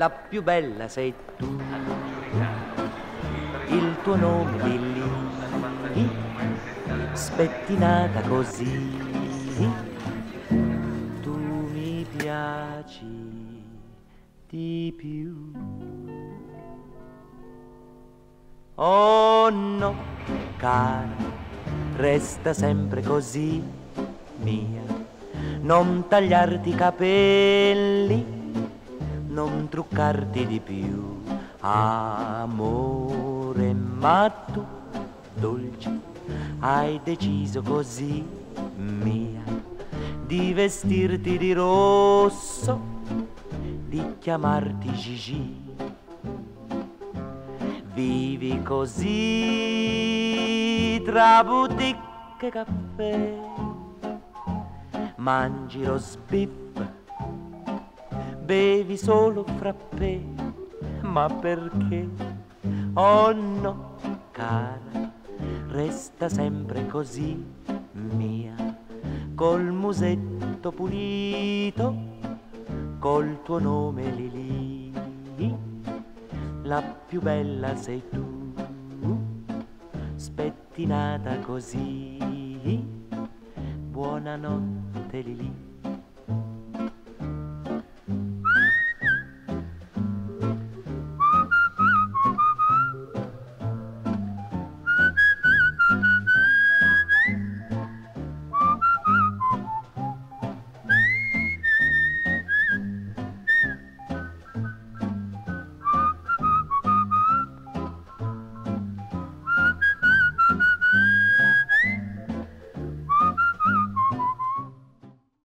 la più bella sei tu. Il tuo nome è lì, spettinata così, tu mi piaci di più. Oh no, cara, resta sempre così mia, non tagliarti i capelli, non truccarti di più, amore, ma tu, dolce, hai deciso così mia, di vestirti di rosso, di chiamarti Gigi. Vivi così tra boutique e caffè, mangi lo sbip, bevi solo frappè, ma perché? Oh no, cara, resta sempre così mia, col musetto pulito, col tuo nome Lili, la più bella sei tu, spettinata così, buonanotte Lili.